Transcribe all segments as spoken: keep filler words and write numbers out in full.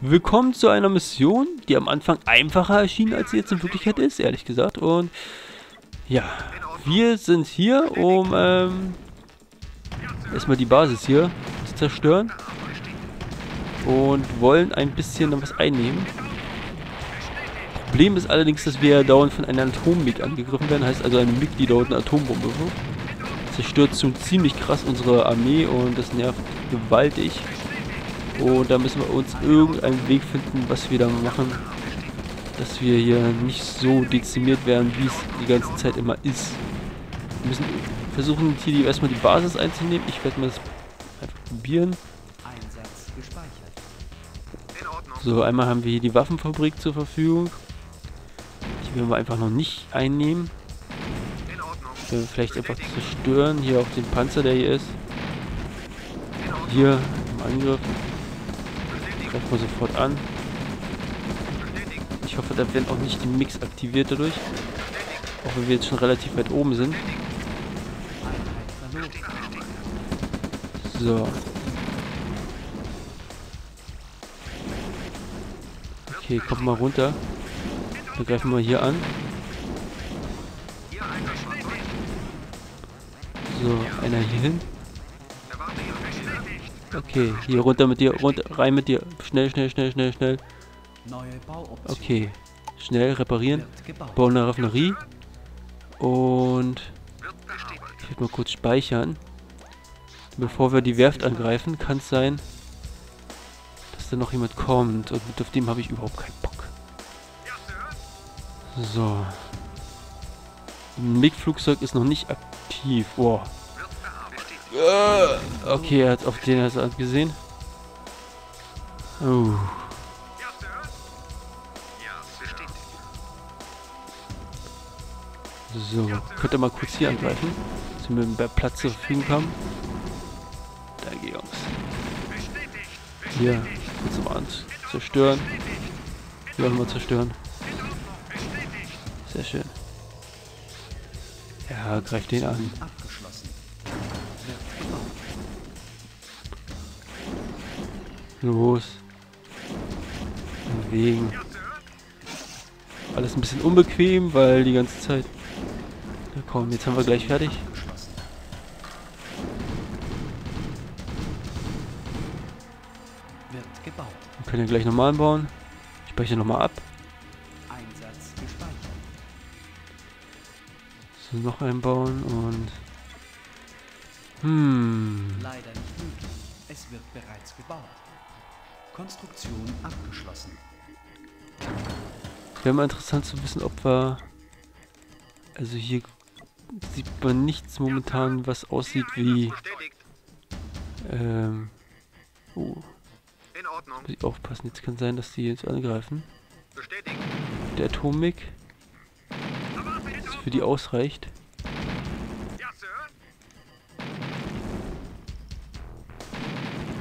Willkommen zu einer Mission, die am Anfang einfacher erschien, als sie jetzt in Wirklichkeit ist, ehrlich gesagt. Und ja, wir sind hier, um ähm, erstmal die Basis hier zu zerstören. Und wollen ein bisschen noch was einnehmen. Problem ist allerdings, dass wir dauernd von einem Atommig angegriffen werden. Heißt also, ein Mig, die dauernd eine Atombombe wirft. Zerstört so ziemlich krass unsere Armee und das nervt gewaltig. Und da müssen wir uns irgendeinen Weg finden, was wir da machen. Dass wir hier nicht so dezimiert werden, wie es die ganze Zeit immer ist. Wir müssen versuchen, hier erstmal die Basis einzunehmen. Ich werde mal das einfach probieren. So, einmal haben wir hier die Waffenfabrik zur Verfügung. Die werden wir einfach noch nicht einnehmen. Wir vielleicht einfach zerstören. Hier auch den Panzer, der hier ist. Hier im Angriff. Greifen wir sofort an. Ich hoffe, da werden auch nicht die Mix aktiviert dadurch. Auch wenn wir jetzt schon relativ weit oben sind. So. Okay, kommt mal runter. Wir greifen mal hier an. So, einer hier hin. Okay, hier runter mit dir, runter, rein mit dir. Schnell, schnell, schnell, schnell, schnell. Okay, schnell reparieren. Bauen eine Raffinerie. Und ich werde mal kurz speichern. Bevor wir die Werft angreifen, kann es sein, dass noch jemand kommt und mit auf dem habe ich überhaupt keinen Bock. So. Ein MiG-Flugzeug ist noch nicht aktiv. Wow. Okay, er hat auf den hat er gesehen. Oh. So, könnt ihr mal kurz hier angreifen, dass wir mit dem Platz zur Verfügung haben. Da geht's. Hier. Kurz mal an zerstören. Wir wollen mal zerstören. Sehr schön. Ja, greift den an. Los. Bewegen. Alles ein bisschen unbequem, weil die ganze Zeit... Na komm, jetzt haben wir gleich fertig. Wir können ja gleich nochmal bauen. Ich speichere nochmal ab. So, noch einbauen und... Hm. Leider nicht möglich. Es wird bereits gebaut. Konstruktion abgeschlossen. Wäre mal interessant zu wissen, ob wir... Also hier sieht man nichts momentan, was aussieht wie... Ähm... Oh. Muss ich aufpassen, jetzt kann sein, dass die jetzt angreifen. Der Atommig. Das für die ausreicht.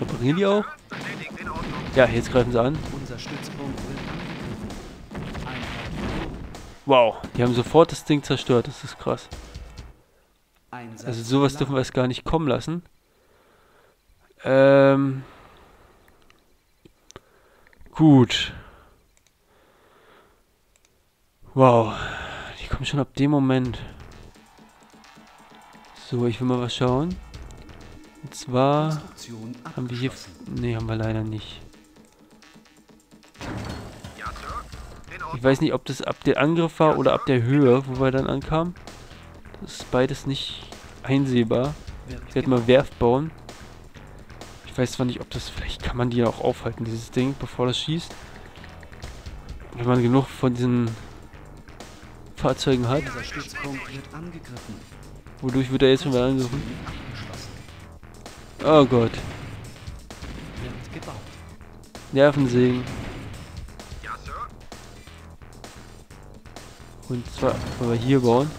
Reparieren die auch? Ja, jetzt greifen sie an. Wow, die haben sofort das Ding zerstört, das ist krass. Also sowas dürfen wir es gar nicht kommen lassen. Ähm... Gut. Wow. Die kommen schon ab dem Moment. So, ich will mal was schauen. Und zwar haben wir hier... Ne, haben wir leider nicht. Ich weiß nicht, ob das ab der Angriff war oder ab der Höhe, wo wir dann ankamen. Das ist beides nicht einsehbar. Ich werde mal Werft bauen. Ich weiß zwar nicht, ob das... Vielleicht kann man die ja auch aufhalten, dieses Ding, bevor das schießt. Wenn man genug von diesen Fahrzeugen hat. Wodurch wird er jetzt schon wieder angegriffen? Oh Gott. Nervensägen. Und zwar wollen wir hier bauen.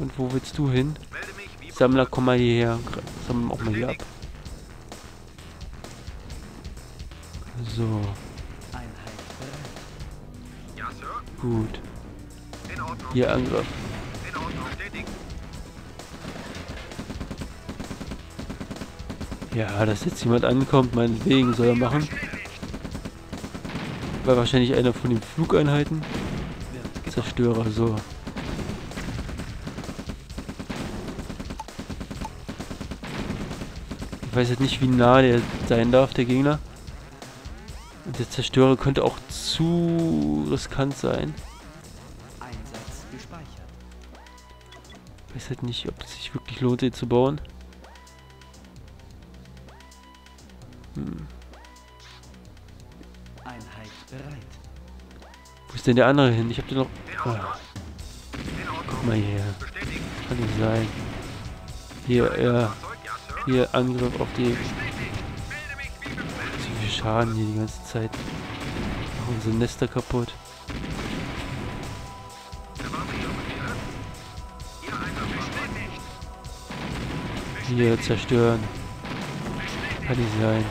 Und wo willst du hin? Sammler, komm mal hierher. Sammeln auch mal hier ab. So. Gut. Hier Angriff. Ja, dass jetzt jemand ankommt, meinetwegen soll er machen. War wahrscheinlich einer von den Flugeinheiten. Zerstörer, so. Ich weiß jetzt nicht, wie nah der sein darf, der Gegner. Und der Zerstörer könnte auch zu riskant sein. Ich weiß halt nicht, ob es sich wirklich lohnt, den zu bauen. Hm. Wo ist denn der andere hin? Ich hab den noch... Oh. Guck mal hier. Kann nicht sein. Hier, ja. Hier, Angriff auf die... So viel Schaden hier die ganze Zeit. Machen unsere Nester kaputt. Hier, zerstören. Kann nicht sein.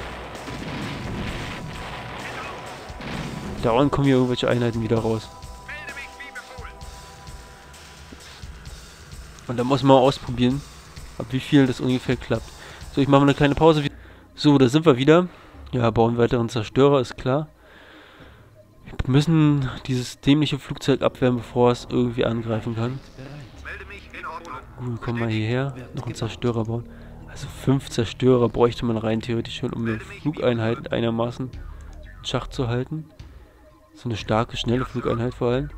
Dauernd kommen hier irgendwelche Einheiten wieder raus. Und da muss man mal ausprobieren, ab wie viel das ungefähr klappt. So, ich mache mal eine kleine Pause. So, da sind wir wieder. Ja, bauen weiteren Zerstörer, ist klar. Wir müssen dieses dämliche Flugzeug abwehren, bevor es irgendwie angreifen kann. Gut, komm mal hierher. Noch einen Zerstörer bauen. Also fünf Zerstörer bräuchte man rein theoretisch schon, um eine Flugeinheit einigermaßen in Schach zu halten. So eine starke, schnelle Flugeinheit vor allem.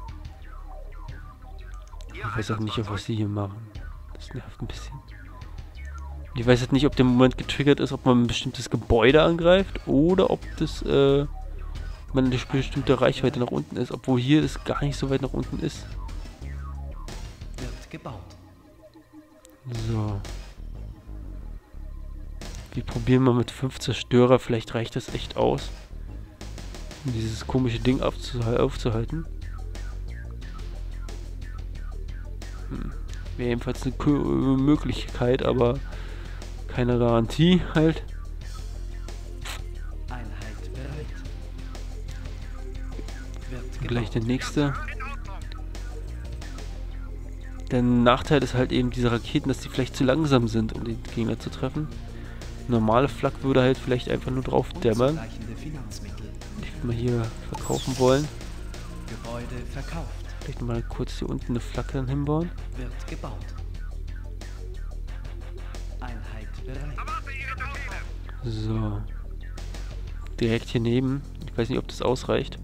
Ich weiß auch nicht, auf was sie hier machen. Das nervt ein bisschen. Ich weiß halt nicht, ob der Moment getriggert ist, ob man ein bestimmtes Gebäude angreift oder ob das, äh, man eine bestimmte Reichweite nach unten ist, obwohl hier es gar nicht so weit nach unten ist. Wird gebaut. So. Wir probieren mal mit fünf Zerstörer, vielleicht reicht das echt aus, um dieses komische Ding aufzuhalten. Hm. Wäre jedenfalls eine Möglichkeit, aber keine Garantie halt. Und gleich der nächste. Der Nachteil ist halt eben diese Raketen, dass die vielleicht zu langsam sind, um den Gegner zu treffen. Normale Flak würde halt vielleicht einfach nur drauf dämmern. Ich will mal hier verkaufen wollen. Gebäude verkauft. Vielleicht mal kurz hier unten eine Flak dann hinbauen. Wird gebaut. Einheit bereit. So. Direkt hier neben. Ich weiß nicht, ob das ausreicht.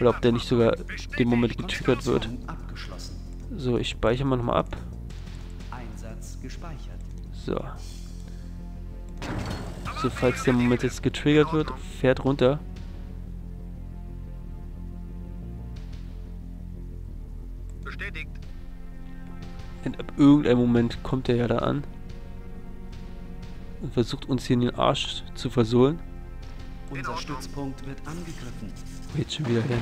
Oder ob der nicht sogar in dem Moment getriggert wird. So, ich speichere mal nochmal ab. Einsatz gespeichert. So. So, falls der Moment jetzt getriggert wird, fährt runter. Bestätigt. Und ab irgendeinem Moment kommt er ja da an. Und versucht uns hier in den Arsch zu versohlen. Unser Stützpunkt wird angegriffen. Geht schon wieder hin.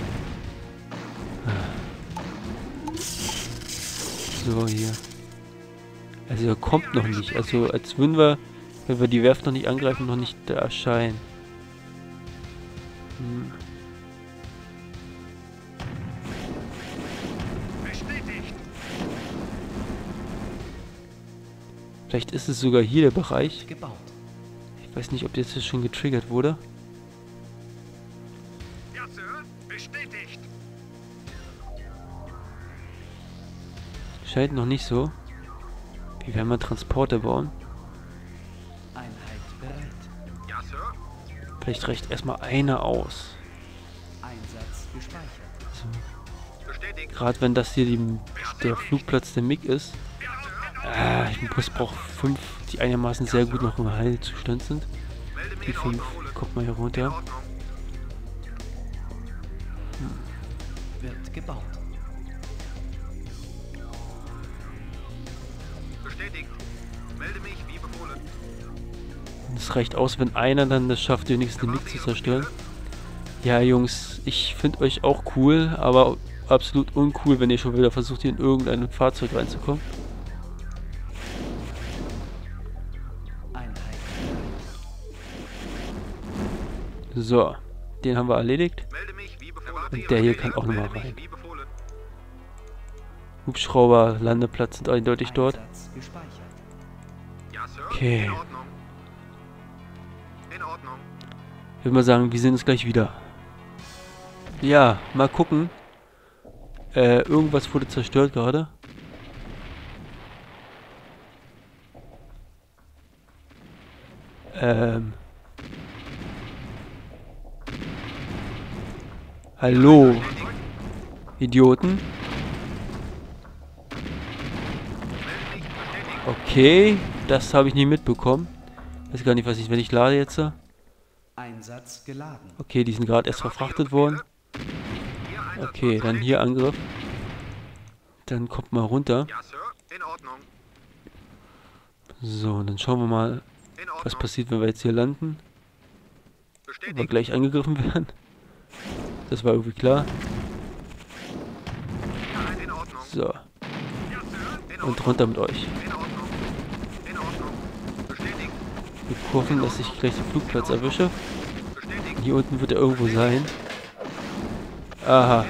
So, hier. Also er kommt noch nicht. Also als würden wir, wenn wir die Werft noch nicht angreifen, noch nicht da erscheinen. Hm. Vielleicht ist es sogar hier der Bereich. Ich weiß nicht, ob das jetzt schon getriggert wurde. Ja, Sir. Bestätigt. Scheint noch nicht so. Wir werden mal Transporter bauen. Einheit bereit. Ja, Sir. Vielleicht reicht erstmal einer aus. Einsatz gespeichert. So. Bestätigt. Gerade wenn das hier die, der Flugplatz der M I G ist. Ah, ich brauche fünf, die einigermaßen sehr gut noch im Heilzustand sind. Die fünf, kommt mal hier runter. Hm. Wird gebaut. Bestätigt. Melde mich wie befohlen. Das reicht aus, wenn einer dann das schafft, wenigstens den Nick zu zerstören. Ja, Jungs, ich finde euch auch cool, aber absolut uncool, wenn ihr schon wieder versucht, hier in irgendein Fahrzeug reinzukommen. So, den haben wir erledigt. Und der hier kann auch nochmal rein. Hubschrauber, Landeplatz sind eindeutig dort. Okay. In Ordnung. Ich würde mal sagen, wir sehen uns gleich wieder. Ja, mal gucken. Äh, irgendwas wurde zerstört gerade. Ähm. Hallo, Idioten. Okay, das habe ich nie mitbekommen. Weiß gar nicht, was ich, wenn ich lade jetzt. Einsatz geladen. Okay, die sind gerade erst verfrachtet worden. Okay, dann hier Angriff. Dann kommt mal runter. So, und dann schauen wir mal, was passiert, wenn wir jetzt hier landen. Ob wir gleich angegriffen werden. Das war irgendwie klar. So. Und runter mit euch. Wir hoffen, dass ich gleich den Flugplatz erwische. Hier unten wird er irgendwo sein. Aha.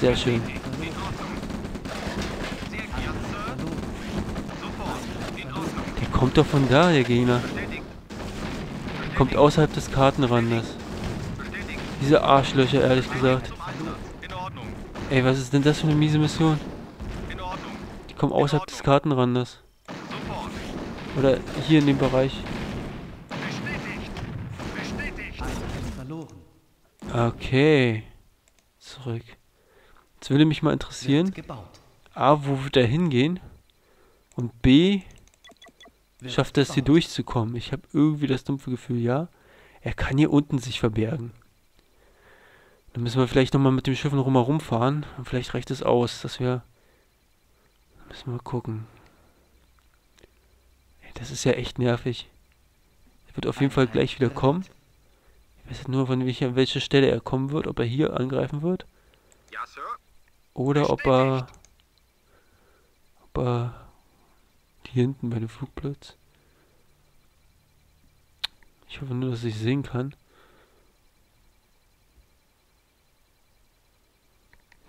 Sehr schön. Der kommt doch von da, der Gegner. Kommt außerhalb des Kartenrandes. Diese Arschlöcher, ehrlich gesagt. Ey, was ist denn das für eine miese Mission? Die kommen außerhalb des Kartenrandes. Oder hier in dem Bereich. Okay. Zurück. Jetzt würde mich mal interessieren. A, wo wird er hingehen? Und B, schafft er es hier durchzukommen? Ich habe irgendwie das dumpfe Gefühl, ja. Er kann hier unten sich verbergen. Dann müssen wir vielleicht nochmal mit dem Schiff noch mal rumfahren. Und vielleicht reicht es aus, dass wir... Müssen wir mal gucken. Das ist ja echt nervig. Er wird auf jeden Fall gleich wieder kommen. Ich weiß nur, von welcher, an welcher Stelle er kommen wird. Ob er hier angreifen wird. Oder ob er... Ob er... Hier hinten bei dem Flugplatz. Ich hoffe nur, dass ich sehen kann.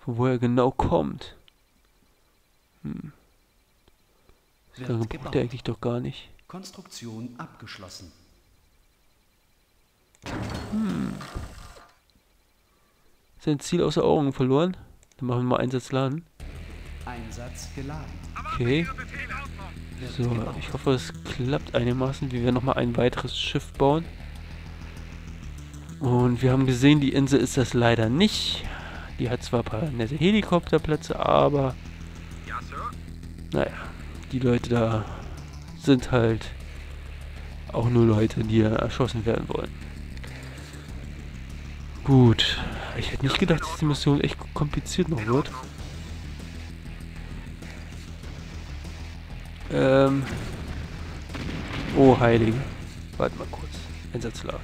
Von wo er genau kommt. Hm. Das braucht er eigentlich doch gar nicht. Konstruktion abgeschlossen. Hm. Sein Ziel außer Augen verloren. Dann machen wir mal Einsatz laden. Einsatz geladen. Okay. So, ich hoffe, es klappt einigermaßen. Wir werden nochmal ein weiteres Schiff bauen. Und wir haben gesehen, die Insel ist das leider nicht. Die hat zwar ein paar nette Helikopterplätze, aber... Naja, die Leute da sind halt auch nur Leute, die ja erschossen werden wollen. Gut. Ich hätte nicht gedacht, dass die Mission echt kompliziert noch wird. Ähm. Oh, Heilige. Warte mal kurz. Einsatz laden.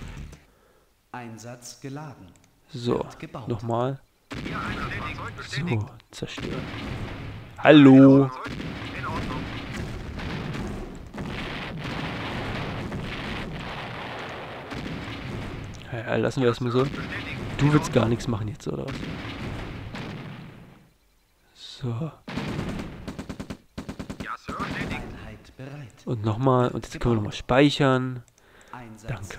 Einsatz geladen. So, nochmal. So, zerstören. Hallo. Ja, lassen wir das mal so. Du willst gar nichts machen jetzt, oder was? So. Und nochmal, und jetzt können wir nochmal speichern. Danke.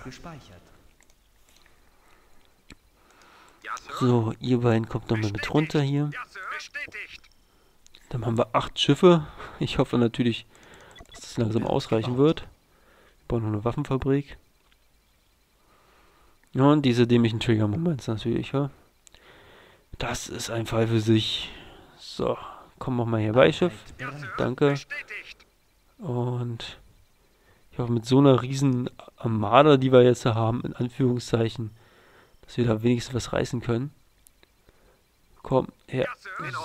So, ihr beiden kommt nochmal mit runter hier. Dann haben wir acht Schiffe. Ich hoffe natürlich, dass das langsam ausreichen wird. Wir bauen noch eine Waffenfabrik. Und diese dämlichen Trigger-Moments natürlich, ja. Das ist ein Fall für sich. So, komm nochmal hier bei, Schiff. Danke. Und ich hoffe, mit so einer riesen Armada, die wir jetzt haben, in Anführungszeichen, dass wir da wenigstens was reißen können. Komm, her.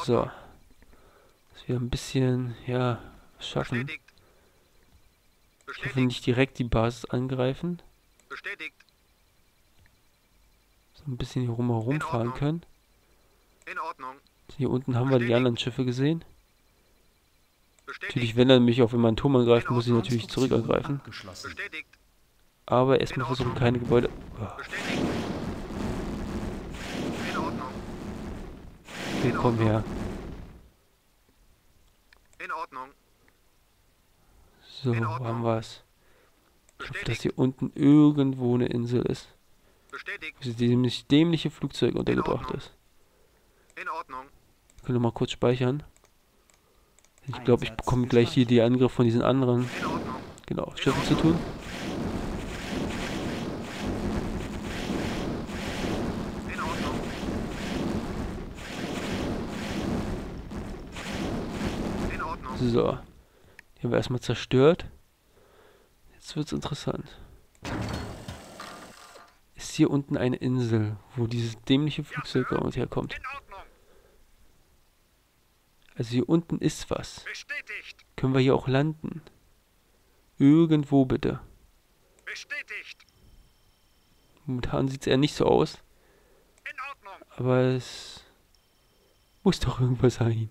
So. Dass wir ein bisschen, ja, was schaffen. Ich hoffe, nicht direkt die Basis angreifen. So ein bisschen hier rum herumfahren können. Hier unten haben wir die anderen Schiffe gesehen. Natürlich, wenn er mich auf einen Turm angreift, muss ich natürlich zurück angreifen. Aber erstmal versuchen, keine Gebäude... Oh. Okay, komm her. So, haben wir es. Ich hoffe, dass hier unten irgendwo eine Insel ist. Bestätigt. Wo dieses dämliche Flugzeug untergebracht ist. In Ordnung. Wir können mal kurz speichern. Ich glaube, ich bekomme gleich hier die Angriff von diesen anderen. Genau, Schiffen zu tun. So, die haben wir erstmal zerstört. Jetzt wird's interessant. Ist hier unten eine Insel, wo dieses dämliche Flugzeug bei uns herkommt? Also hier unten ist was. Bestätigt. Können wir hier auch landen? Irgendwo bitte. Bestätigt. Momentan sieht es eher nicht so aus. In Ordnung. Aber es muss doch irgendwas sein.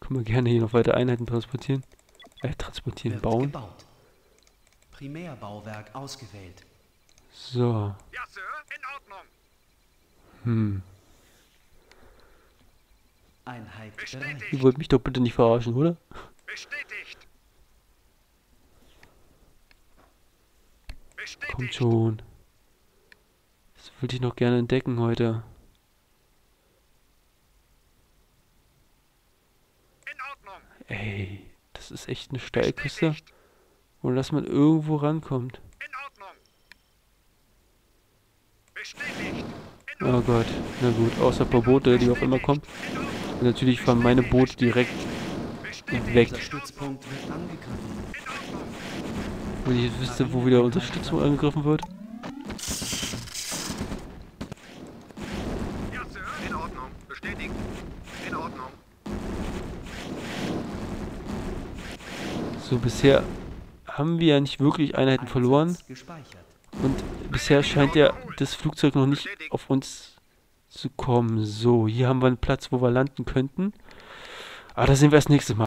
Können wir gerne hier noch weitere Einheiten transportieren. Äh, transportieren, bauen. Gebaut. Primärbauwerk ausgewählt. So. Ja, Sir, in Ordnung. Hm. Einheit bereit. Ihr wollt mich doch bitte nicht verarschen, oder? Bestätigt. Bestätigt. Kommt schon. Das würde ich noch gerne entdecken heute. Ey, das ist echt eine Steilküste, wo dass man irgendwo rankommt. Oh Gott, na gut, außer ein paar Boote, die auch immer kommen. Und natürlich fahren meine Boote direkt weg. Wenn ich jetzt wüsste, wo wieder Unterstützung angegriffen wird. So, bisher haben wir ja nicht wirklich Einheiten verloren und bisher scheint ja das Flugzeug noch nicht auf uns zu kommen. So, hier haben wir einen Platz, wo wir landen könnten, aber da sehen wir das nächste Mal.